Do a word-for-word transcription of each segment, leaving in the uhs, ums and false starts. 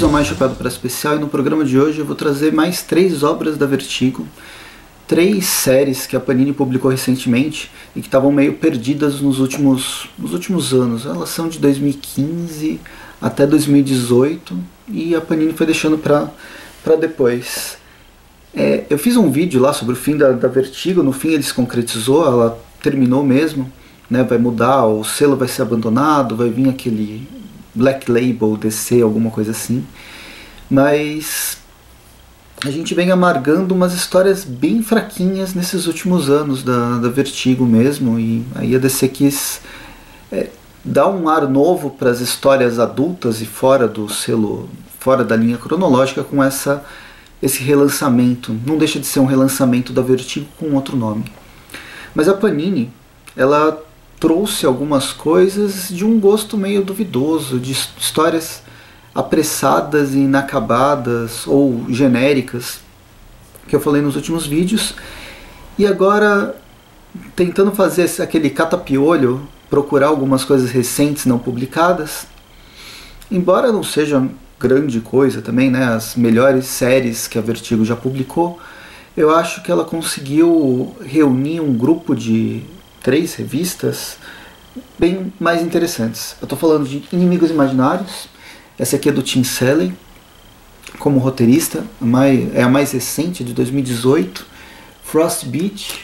Bem-vindos ao mais Chapéu do Presto especial, e no programa de hoje eu vou trazer mais três obras da Vertigo, três séries que a Panini publicou recentemente e que estavam meio perdidas nos últimos, nos últimos anos. Elas são de dois mil e quinze até dois mil e dezoito e a Panini foi deixando para depois. É, eu fiz um vídeo lá sobre o fim da, da Vertigo, no fim ele se concretizou, ela terminou mesmo, né, vai mudar, o selo vai ser abandonado, vai vir aquele Black Label, D C, alguma coisa assim, mas a gente vem amargando umas histórias bem fraquinhas nesses últimos anos da, da Vertigo mesmo, e aí a D C quis é, dar um ar novo para as histórias adultas e fora do selo, fora da linha cronológica, com essa, esse relançamento. Não deixa de ser um relançamento da Vertigo com outro nome, mas a Panini, ela trouxe algumas coisas de um gosto meio duvidoso, de histórias apressadas e inacabadas ou genéricas, que eu falei nos últimos vídeos, e agora tentando fazer aquele catapiolho, procurar algumas coisas recentes não publicadas, embora não seja grande coisa também, né, as melhores séries que a Vertigo já publicou, eu acho que ela conseguiu reunir um grupo de três revistas bem mais interessantes. Eu estou falando de Inimigos Imaginários, essa aqui é do Tim Seeley, como roteirista, é a mais recente, de dois mil e dezoito, Frostbite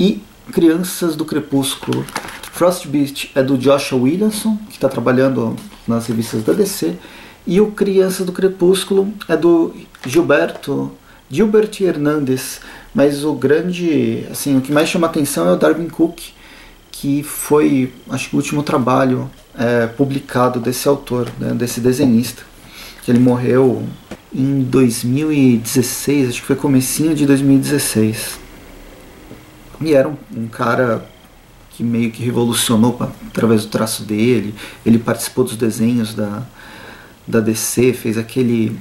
e Crianças do Crepúsculo. Frostbite é do Joshua Williamson, que está trabalhando nas revistas da D C, e o Crianças do Crepúsculo é do Gilberto, Gilberto Hernandez, mas o grande, assim, o que mais chama atenção é o Darwyn Cooke, que foi, acho que o último trabalho é, publicado desse autor, né, desse desenhista. Ele morreu em dois mil e dezesseis, acho que foi comecinho de dois mil e dezesseis. E era um, um cara que meio que revolucionou pra, através do traço dele. Ele participou dos desenhos da, da D C, fez aquele...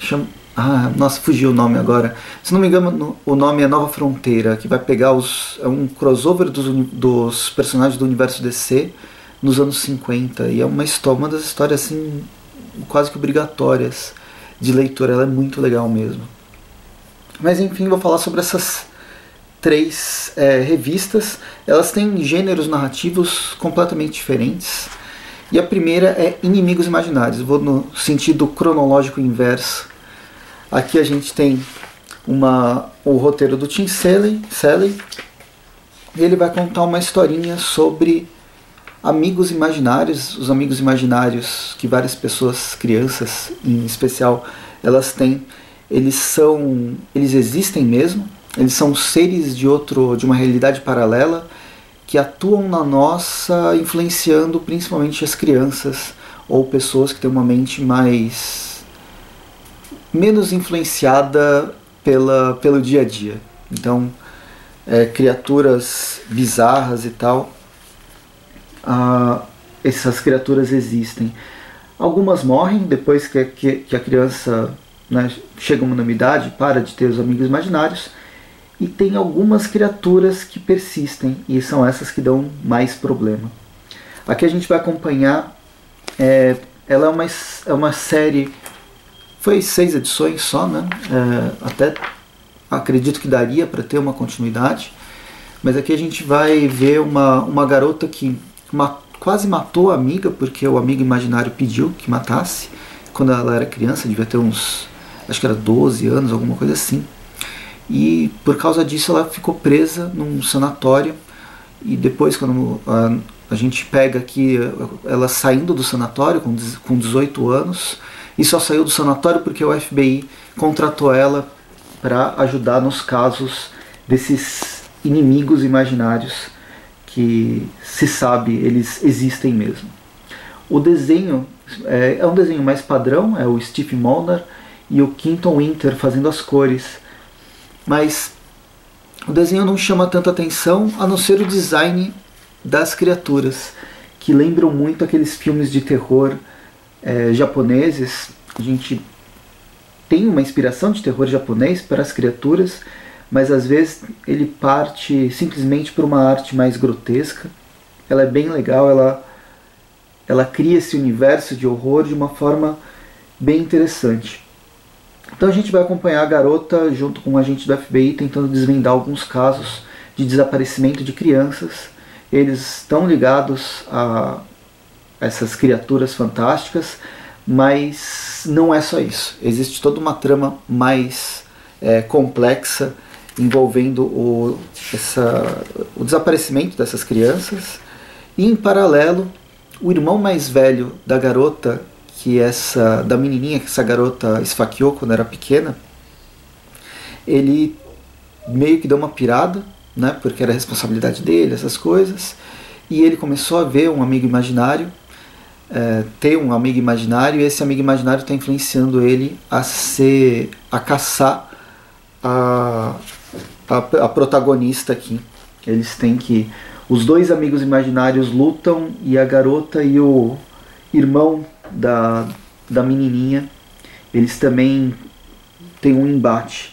Chama, Ah, nossa, fugiu o nome agora. Se não me engano, o nome é Nova Fronteira, que vai pegar os, é um crossover dos, dos personagens do universo D C nos anos cinquenta. E é uma história, uma das histórias assim, quase que obrigatórias de leitura. Ela é muito legal mesmo. Mas enfim, vou falar sobre essas três é, revistas. Elas têm gêneros narrativos completamente diferentes. E a primeira é Inimigos Imaginários. Vou no sentido cronológico inverso. Aqui a gente tem uma, o roteiro do Tim Seeley, Seeley, e ele vai contar uma historinha sobre amigos imaginários, os amigos imaginários que várias pessoas, crianças em especial, elas têm. Eles são, eles existem mesmo, eles são seres de, outro, de uma realidade paralela que atuam na nossa, influenciando principalmente as crianças ou pessoas que têm uma mente mais... menos influenciada pela, pelo dia a dia. Então, é, criaturas bizarras e tal, ah, essas criaturas existem. Algumas morrem depois que, que, que a criança, né, chega a uma idade, para de ter os amigos imaginários, e tem algumas criaturas que persistem, e são essas que dão mais problema. Aqui a gente vai acompanhar, é, ela é uma, é uma série... Foi seis edições só, né? É, até acredito que daria para ter uma continuidade. Mas aqui a gente vai ver uma, uma garota que mat, quase matou a amiga, porque o amigo imaginário pediu que matasse. Quando ela era criança, devia ter uns, acho que era doze anos, alguma coisa assim. E por causa disso ela ficou presa num sanatório. E depois, quando a, a gente pega aqui ela saindo do sanatório com, com dezoito anos... E só saiu do sanatório porque o F B I contratou ela para ajudar nos casos desses inimigos imaginários que, se sabe, eles existem mesmo. O desenho é, é um desenho mais padrão, é o Steve Molnar e o Quinton Winter fazendo as cores. Mas o desenho não chama tanta atenção, a não ser o design das criaturas, que lembram muito aqueles filmes de terror É, japoneses. A gente tem uma inspiração de terror japonês para as criaturas, mas às vezes ele parte simplesmente por uma arte mais grotesca. Ela é bem legal, ela, ela cria esse universo de horror de uma forma bem interessante. Então a gente vai acompanhar a garota junto com um agente do F B I tentando desvendar alguns casos de desaparecimento de crianças. Eles estão ligados a essas criaturas fantásticas, mas não é só isso. Existe toda uma trama mais é, complexa envolvendo o, essa, o desaparecimento dessas crianças. E em paralelo, o irmão mais velho da garota, que essa da menininha que essa garota esfaqueou quando era pequena, ele meio que deu uma pirada, né, porque era a responsabilidade dele, essas coisas, e ele começou a ver um amigo imaginário, é, ter um amigo imaginário, e esse amigo imaginário está influenciando ele a ser, a caçar a, a, a protagonista aqui. Eles têm que, os dois amigos imaginários lutam, e a garota e o irmão Da, da menininha, eles também têm um embate,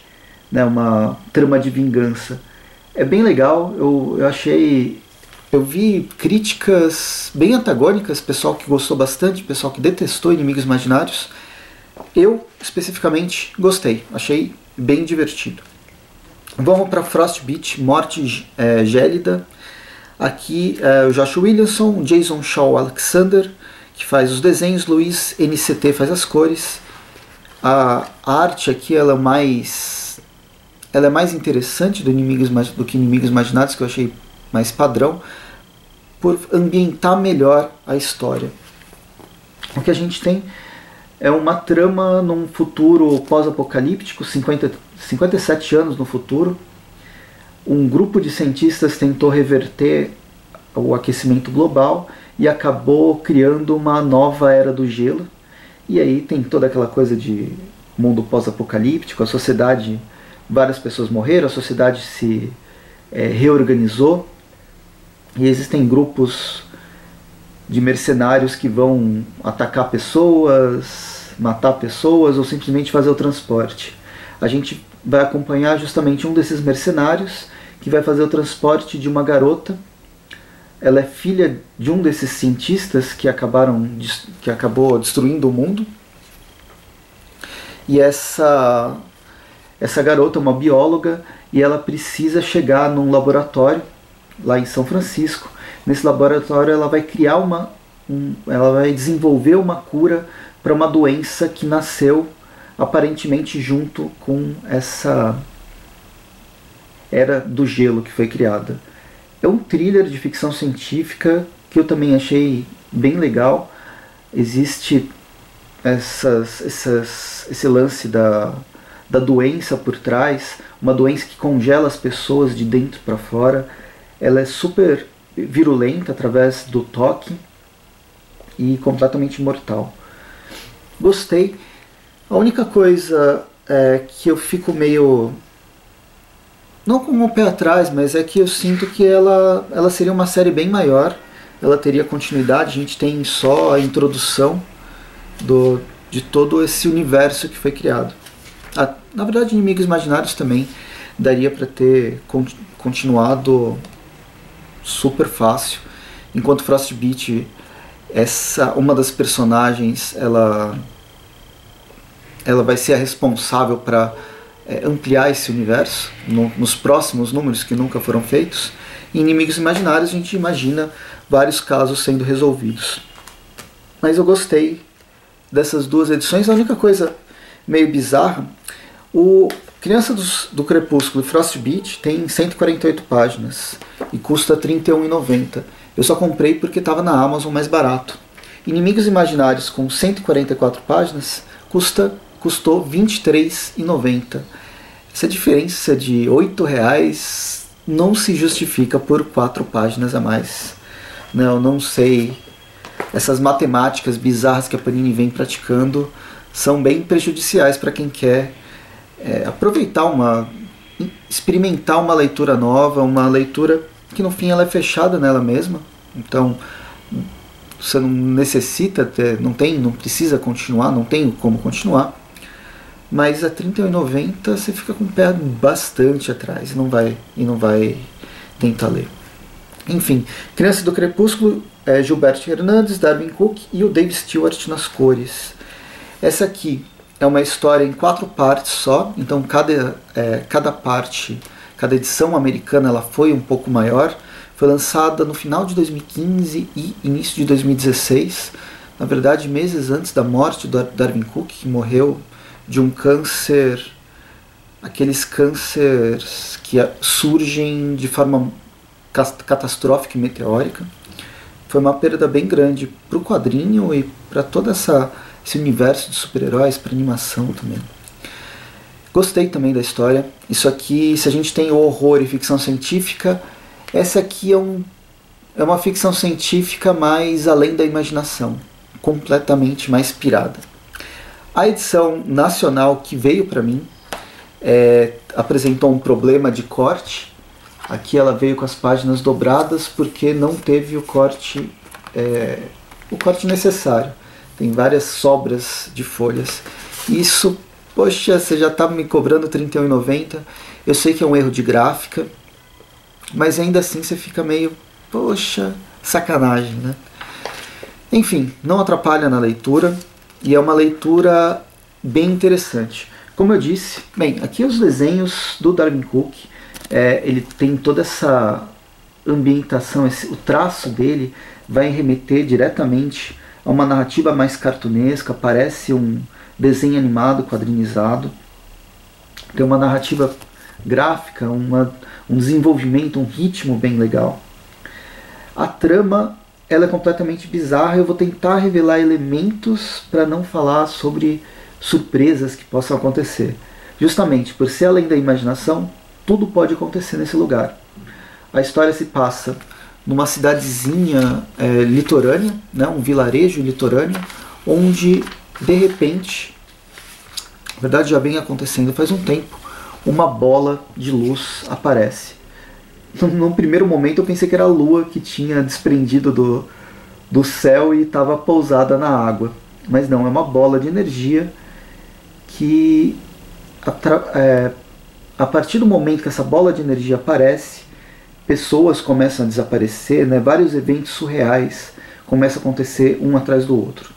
né, uma trama de vingança. É bem legal, eu, eu achei, eu vi críticas bem antagônicas, pessoal que gostou bastante, pessoal que detestou Inimigos Imaginários. Eu, especificamente, gostei, achei bem divertido. Vamos para Frostbite, Morte é, Gélida. Aqui é o Joshua Williamson, Jason Shaw Alexander, que faz os desenhos, Luiz N C T faz as cores. A arte aqui ela é mais, ela é mais interessante do, inimigos, do que Inimigos Imaginários, que eu achei mais padrão, por ambientar melhor a história. O que a gente tem é uma trama num futuro pós-apocalíptico, cinquenta, cinquenta e sete anos no futuro. Um grupo de cientistas tentou reverter o aquecimento global e acabou criando uma nova era do gelo. E aí tem toda aquela coisa de mundo pós-apocalíptico, a sociedade, várias pessoas morreram, a sociedade se é, reorganizou, e existem grupos de mercenários que vão atacar pessoas, matar pessoas ou simplesmente fazer o transporte. A gente vai acompanhar justamente um desses mercenários que vai fazer o transporte de uma garota. Ela é filha de um desses cientistas que, acabaram, que acabou destruindo o mundo. E essa, essa garota é uma bióloga e ela precisa chegar num laboratório lá em São Francisco. Nesse laboratório ela vai criar uma... Um, ela vai desenvolver uma cura para uma doença que nasceu aparentemente junto com essa era do gelo que foi criada. É um thriller de ficção científica que eu também achei bem legal. Existe essas, essas, esse lance da, da doença por trás, uma doença que congela as pessoas de dentro para fora. Ela é super virulenta através do toque e completamente mortal. Gostei. A única coisa é que eu fico meio... não com o pé atrás, mas é que eu sinto que ela, ela seria uma série bem maior. Ela teria continuidade, a gente tem só a introdução do, de todo esse universo que foi criado. Ah, na verdade, Inimigos Imaginários também daria para ter continuado super fácil. Enquanto Frostbite, essa, uma das personagens, ela, ela vai ser a responsável para... É, ampliar esse universo no, nos próximos números que nunca foram feitos. Em Inimigos Imaginários a gente imagina vários casos sendo resolvidos. Mas eu gostei dessas duas edições. A única coisa meio bizarra, o Criança do, do Crepúsculo e Frostbite tem cento e quarenta e oito páginas e custa trinta e um reais e noventa centavos. Eu só comprei porque estava na Amazon mais barato. Inimigos Imaginários com cento e quarenta e quatro páginas custa custou vinte e três reais e noventa centavos. Essa diferença de oito reais não se justifica por quatro páginas a mais. Não, não sei. Essas matemáticas bizarras que a Panini vem praticando são bem prejudiciais para quem quer é, aproveitar uma... experimentar uma leitura nova, uma leitura que no fim ela é fechada nela mesma. Então... você não necessita ter, não tem, não precisa continuar, não tem como continuar. Mas a trinta e um reais e noventa centavos você fica com o pé bastante atrás e não vai, e não vai tentar ler. Enfim, Criança do Crepúsculo, é, Gilberto Hernandez, Darwyn Cooke e o Dave Stewart nas cores. Essa aqui é uma história em quatro partes só, então cada, é, cada parte, cada edição americana ela foi um pouco maior. Foi lançada no final de dois mil e quinze e início de dois mil e dezesseis, na verdade meses antes da morte do Darwyn Cooke, que morreu de um câncer, aqueles cânceres que surgem de forma catastrófica e meteórica. Foi uma perda bem grande para o quadrinho e para todo essa, esse universo de super-heróis, para animação também. Gostei também da história. Isso aqui, se a gente tem horror e ficção científica, essa aqui é, um, é uma ficção científica mais além da imaginação, completamente mais pirada. A edição nacional que veio para mim é, apresentou um problema de corte. Aqui ela veio com as páginas dobradas porque não teve o corte, é, o corte necessário. Tem várias sobras de folhas. Isso, poxa, você já está me cobrando trinta e um reais e noventa centavos. Eu sei que é um erro de gráfica, mas ainda assim você fica meio, poxa, sacanagem, né? Enfim, não atrapalha na leitura, e é uma leitura bem interessante. Como eu disse, bem, aqui os desenhos do Darwyn Cooke, é, ele tem toda essa ambientação, esse, o traço dele vai remeter diretamente a uma narrativa mais cartunesca, parece um desenho animado, quadrinizado, tem uma narrativa gráfica, uma... um desenvolvimento, um ritmo bem legal. A trama ela é completamente bizarra. Eu vou tentar revelar elementos para não falar sobre surpresas que possam acontecer. Justamente por ser além da imaginação, tudo pode acontecer nesse lugar. A história se passa numa cidadezinha é, litorânea, né, um vilarejo litorâneo, onde de repente, na verdade já vem acontecendo faz um tempo, uma bola de luz aparece. No primeiro momento eu pensei que era a lua que tinha desprendido do, do céu e estava pousada na água. Mas não, é uma bola de energia que é, a partir do momento que essa bola de energia aparece, pessoas começam a desaparecer, né? Vários eventos surreais começam a acontecer um atrás do outro.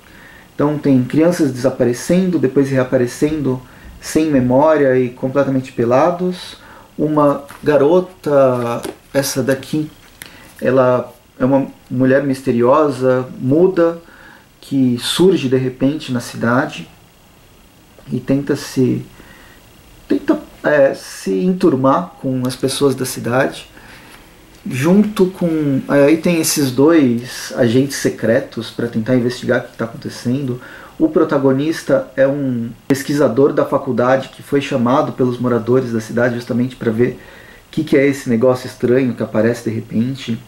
Então tem crianças desaparecendo, depois reaparecendo sem memória e completamente pelados. Uma garota, essa daqui, ela é uma mulher misteriosa, muda, que surge de repente na cidade e tenta se tenta é, se enturmar com as pessoas da cidade, junto com... aí tem esses dois agentes secretos para tentar investigar o que está acontecendo. O protagonista é um pesquisador da faculdade que foi chamado pelos moradores da cidade justamente para ver o que, que é esse negócio estranho que aparece de repente.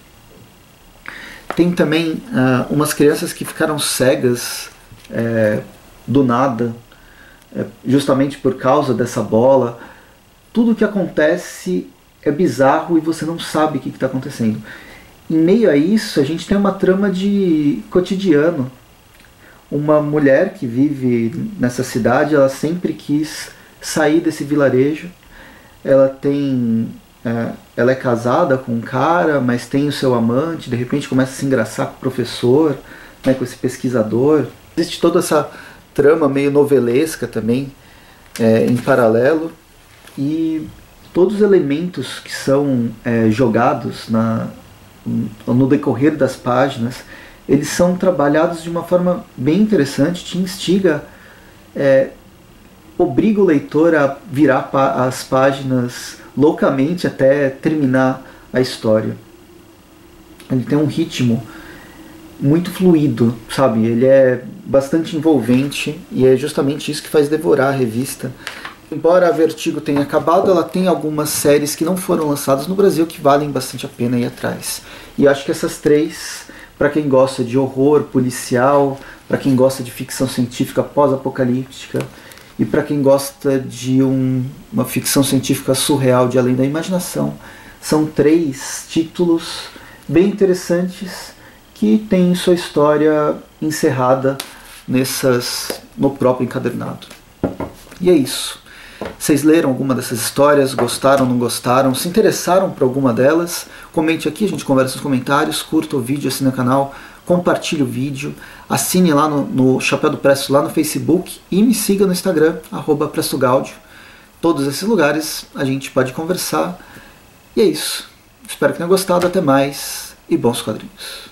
Tem também uh, umas crianças que ficaram cegas é, do nada, é, justamente por causa dessa bola. Tudo que acontece é bizarro e você não sabe o que está acontecendo. Em meio a isso, a gente tem uma trama de cotidiano. Uma mulher que vive nessa cidade, ela sempre quis sair desse vilarejo. Ela tem, é, ela é casada com um cara, mas tem o seu amante. De repente começa a se engraçar com o professor, né, com esse pesquisador. Existe toda essa trama meio novelesca também, é, em paralelo. E todos os elementos que são é, jogados na, no decorrer das páginas, eles são trabalhados de uma forma bem interessante, te instiga, é, obriga o leitor a virar as páginas loucamente até terminar a história. Ele tem um ritmo muito fluido, sabe? Ele é bastante envolvente e é justamente isso que faz devorar a revista. Embora a Vertigo tenha acabado, ela tem algumas séries que não foram lançadas no Brasil que valem bastante a pena ir atrás. E acho que essas três... para quem gosta de horror policial, para quem gosta de ficção científica pós-apocalíptica e para quem gosta de um, uma ficção científica surreal de além da imaginação, são três títulos bem interessantes que têm sua história encerrada nessas, no próprio encadernado. E é isso. Vocês leram alguma dessas histórias? Gostaram, não gostaram? Se interessaram por alguma delas? Comente aqui, a gente conversa nos comentários. Curta o vídeo, assina o canal, compartilhe o vídeo, assine lá no, no Chapéu do Presto, lá no Facebook, e me siga no Instagram, arroba PrestoGaudio. Todos esses lugares a gente pode conversar. E é isso. Espero que tenha gostado. Até mais e bons quadrinhos.